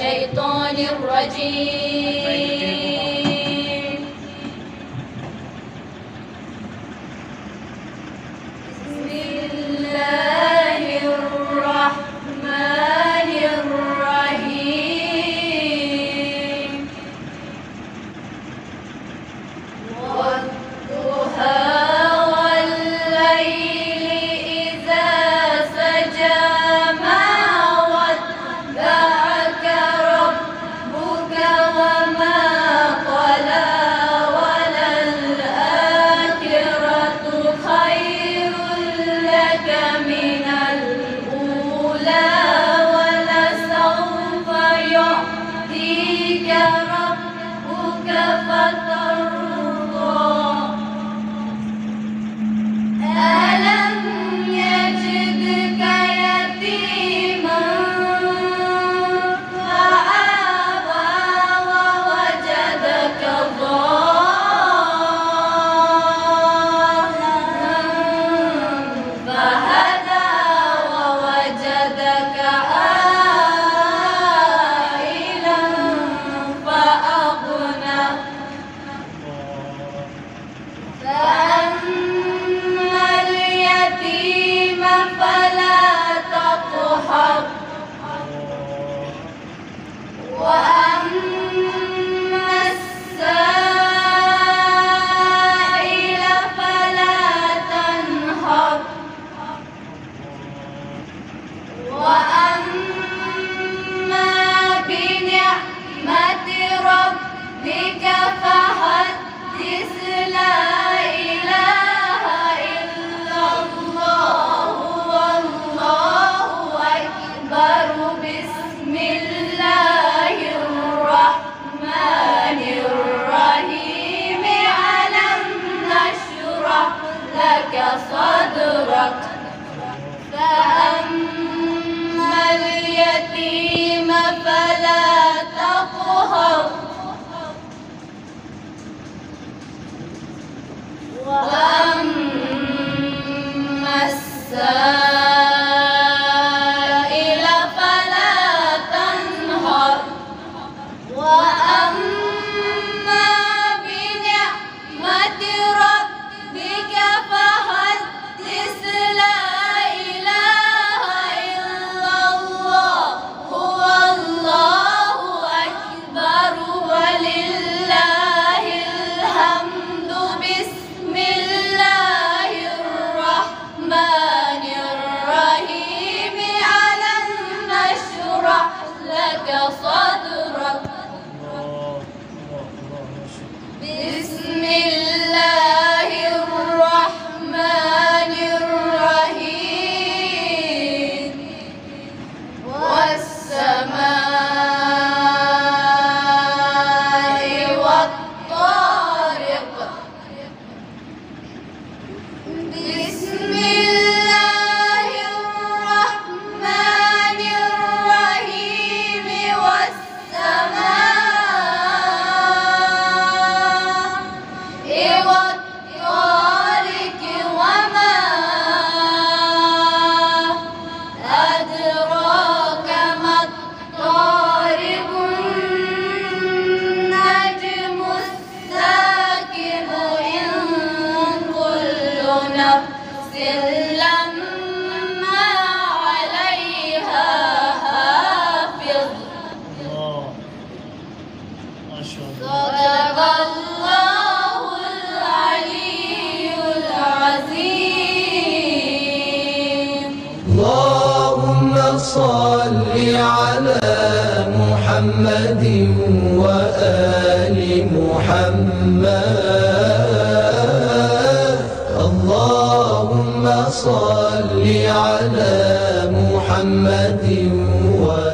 الشيطان الرجيم. بسم الله الرحمن الرحيم. والضحى والليل إذا سجى فأما اليتيم فلا تقهر وأما السائل فلا تنهر وأما بنعمة ربك فحدث لا إله إلا الله والله أكبر ولله الحمد. بسم الله الرحمن الرحيم. ألم نشرح لك صدرك. بسم الله الرحمن الرحيم. والسماء والطارق. بسم الله الرحمن الرحيم. والسماء والطارق وما أدراك ما الطارق. النجم الثاقب إن كل نفس لما عليها حافظ. صدق الله العلي العظيم. اللهم صل على محمد وآل محمد. اللهم صل على محمد وآل محمد.